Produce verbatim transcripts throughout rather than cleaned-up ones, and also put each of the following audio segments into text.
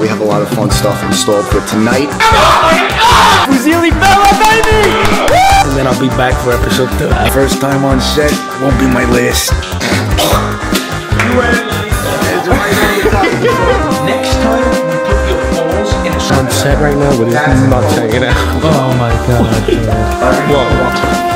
We have a lot of fun stuff installed for tonight. Oh my God! Fusilli Fellas, baby! And then I'll be back for episode two. First time on set won't be my last. Next time you put your balls in a shot. I'm set right now, but it's not checking out. Oh my God. Whoa.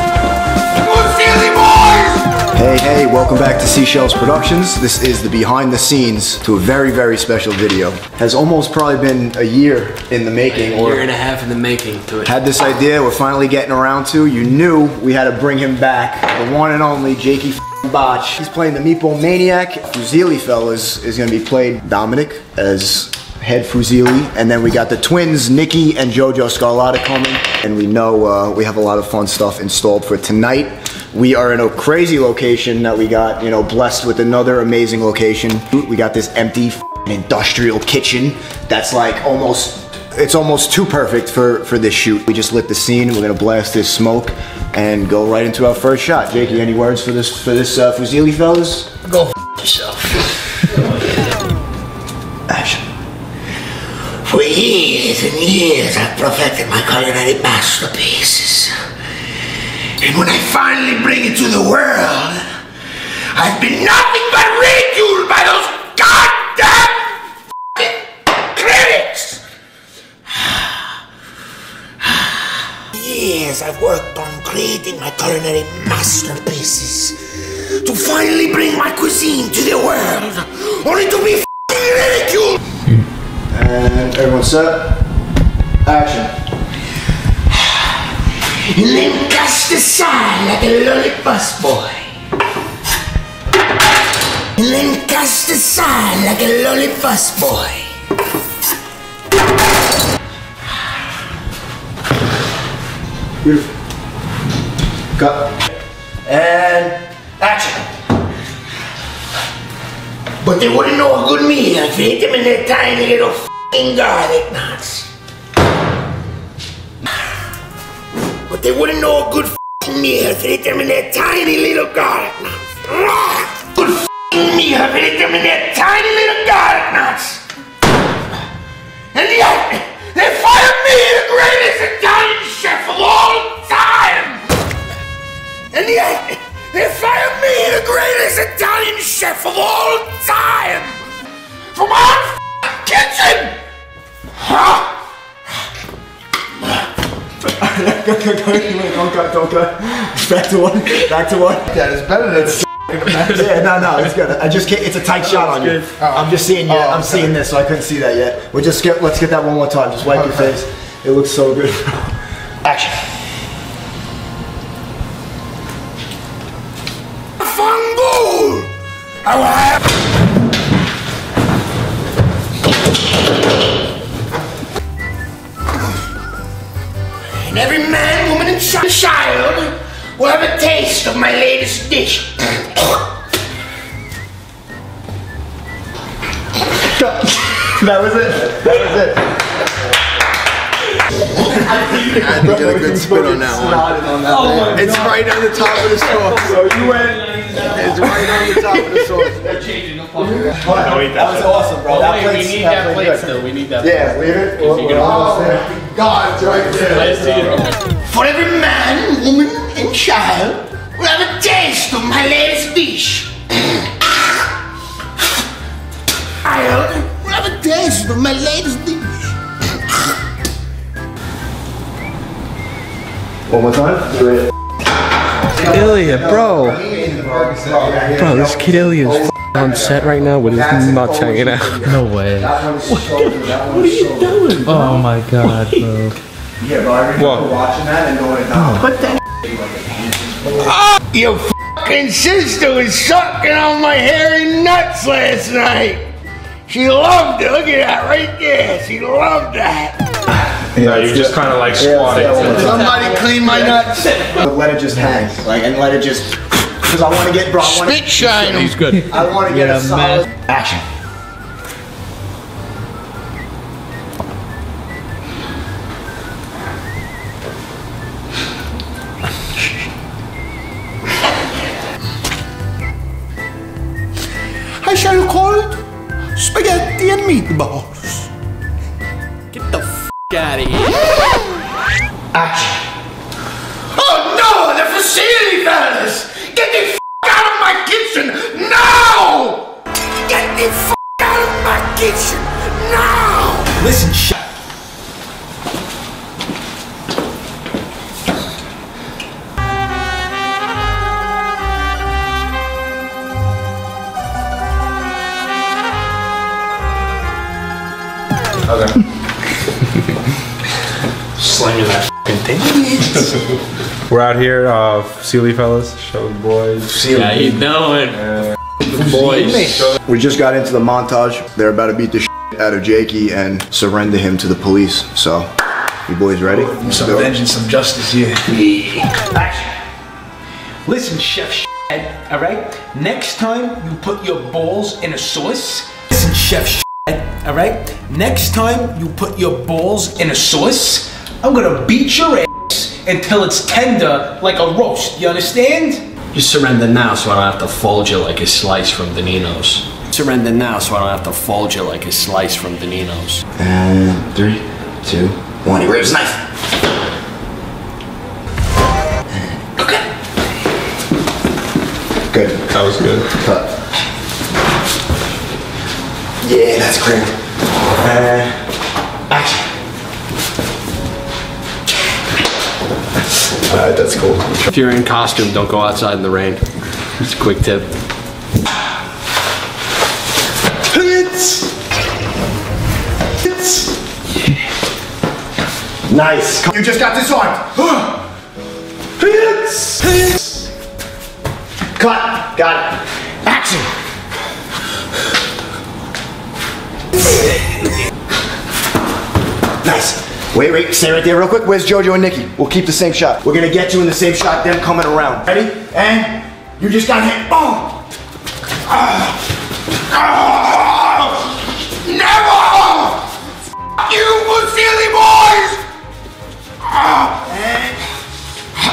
Hey, hey, welcome back to Seashells Productions. This is the behind the scenes to a very, very special video. Has almost probably been a year in the making. A year or and a half in the making to it. Had this idea we're finally getting around to. You knew we had to bring him back. The one and only Jakey Botch. He's playing the Meatball Maniac. Fusilli Fellas is gonna be played Dominic as head Fusilli, and then we got the twins, Nikki and Jojo Scarlatta coming, and we know uh, we have a lot of fun stuff installed for tonight. We are in a crazy location that we got, you know, blessed with another amazing location. We got this empty industrial kitchen that's like almost, it's almost too perfect for, for this shoot. We just lit the scene, we're gonna blast this smoke and go right into our first shot. Jakey, any words for this, for this uh, Fusilli Fellas? Go f*** yourself. For years and years I've perfected my culinary masterpieces. And when I finally bring it to the world, I've been nothing but ridiculed by those goddamn f***ing critics! Years I've worked on creating my culinary masterpieces to finally bring my cuisine to the world, only to be f***ing ridiculed! And everyone set? Action. And then cast aside like a lolly bus boy. And then cast aside like a lolly bus boy. Beautiful. Cut. And action. But they wouldn't know a good meal if you hit them in their tiny little f***ing garlic knots. But they wouldn't know a good f***ing meal if you hit them in their tiny little garlic knots. Good f***ing meal if you hit them in their tiny little garlic knots. And yet, they fired me the greatest Italian chef of all time. And yet, they fired me the greatest Italian chef of all time! From my own f***ing kitchen! Go, go, go, don't go, don't go. Back to one, back to one. That is better than f***ing. Yeah, no, no, it's good. I just can't, it's a tight shot on you. I'm just seeing you, I'm seeing this, so I couldn't see that yet. We'll just skip, let's get that one more time. Just wipe your face. It looks so good. Action. I will have and every man, woman, and child will have a taste of my latest dish. That was it. That was it. I did a good spit on that one. On that oh it's right on the top of the sauce. So you went. It's right on the top of the sauce. They're changing the fucking. That, that was awesome, bro. Oh, that wait, place, we need that, that plate still. We need that plate. Yeah, we're it. Oh my God, it's right there. For every man, woman, and child, we'll have a taste of my latest dish. Child, we'll have a taste of my latest dish. One more time. Great. Ilya, bro. Bro, this kid Ilya is on set right now with his nuts hanging out. No way. What are you doing, bro? Oh my God, bro. Yeah, bro, I remember watching that and going, what the f***? Your f***ing sister was sucking on my hairy nuts last night. She loved it. Look at that right there. She loved that. Yeah, no, you just kind of like squatting. Yeah, somebody clean my nuts. Let it just hang, like, and let it just. Because I want to get bro. Spit shine. He's good. I want to get a solid action. I shall call it spaghetti and meatballs. out of here. Action. Oh no, the Fusilli Fellas! Get the f out of my kitchen now! Get the f out of my kitchen now! Listen, shut. Okay. Slinging that f***ing thing. We're out here, uh, Fusilli Fellas, show the boys. Fusilli. How you doing? Yeah. The boys. We just got into the montage. They're about to beat the shit out of Jakey and surrender him to the police. So, you boys ready? Oh, some vengeance, some justice here. Action. Listen, Chef Shit, alright? Next time you put your balls in a sauce. Listen, Chef Shit. All right, next time you put your balls in a sauce, I'm gonna beat your ass until it's tender like a roast, you understand? Just surrender now so I don't have to fold you like a slice from the Nino's. Surrender now so I don't have to fold you like a slice from the Nino's. And three, two, one, he grabs his knife. Okay. Good, that was good. Cut. Yeah, that's great. Uh, action. Alright, that's cool. If you're in costume, don't go outside in the rain. Just a quick tip. Hits! Hits! Yeah. Nice. You just got this one. Hits! Hits! Cut. Got it. Action. Nice. Wait, wait, stay right there real quick. Where's Jojo and Nikki? We'll keep the same shot. We're gonna get you in the same shot, them coming around. Ready? And you just got hit. Oh! Ah! Oh. Never! F you, Fusilli boys! Ah! And...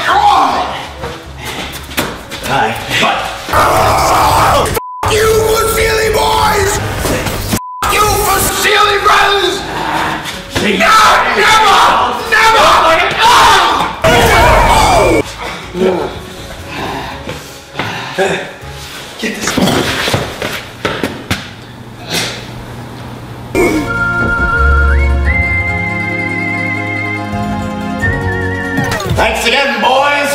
Oh. Hi. But... Oh. F you, Fusilli boys! Fusilli brothers! No! Never! Never! Oh. Get this one. Thanks again, boys!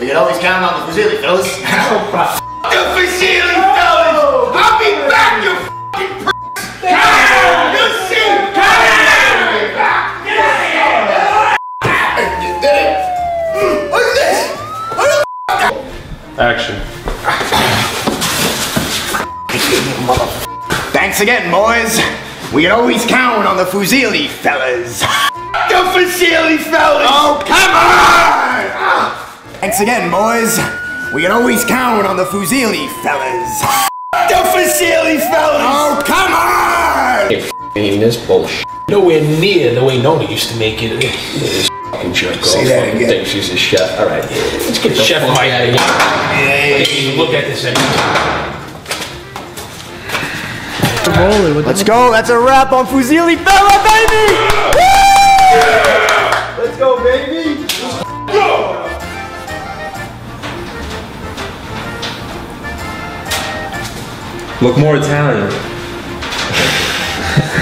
We can always count on the Fusilli Fellas. F the Fusilli Fellas! I'll be back, you f***ing prick! Action. Thanks again, boys. We can always count on the Fusilli Fellas. The Fusilli Fellas! Oh, come on! Thanks again, boys. We can always count on the Fusilli Fellas. The Fusilli Fellas! Oh, come on! You're f***ing this bullshit. Nowhere near the way Nona used to make it. Jerk Say that again. Thinks she's a chef. All right, let's get the chef Mike out of here. Hey, look at this. Let's go. That's a wrap on Fusilli Fella, baby. Woo! Yeah. Let's go, baby. Go. Look more Italian.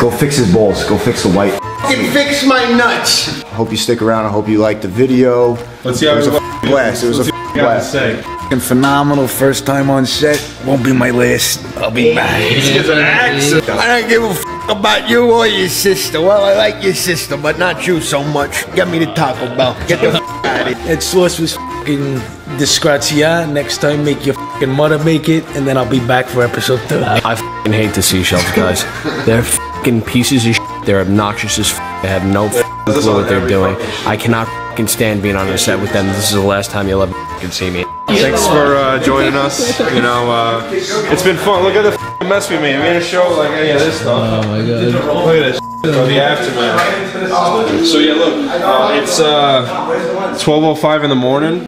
Go fix his balls. Go fix the white. Can fix my nuts. Hope you stick around. I hope you liked the video. Let's see how it was. It was a blast. It was a blast. And phenomenal first time on set. Won't be my last. I'll be back. It's an accident. I don't give a f about you or your sister. Well, I like your sister, but not you so much. Get me the Taco Bell. Get the f out of it. That sauce was fucking disgrazia. Next time, make your fucking mother make it, and then I'll be back for episode two. I fucking hate the Seashells, guys. They're fucking pieces of shit. They're obnoxious as f. They have no f***ing clue what they're doing. I cannot f***ing stand being on a set with them. This is the last time you'll ever f***ing see me. Thanks for uh, joining us. You know, uh, it's been fun. Look at the f***ing mess we made. We made a show like any of this stuff. Oh my god. Look at this s***. Oh, the aftermath. So yeah, look. Uh, it's uh, twelve oh five in the morning.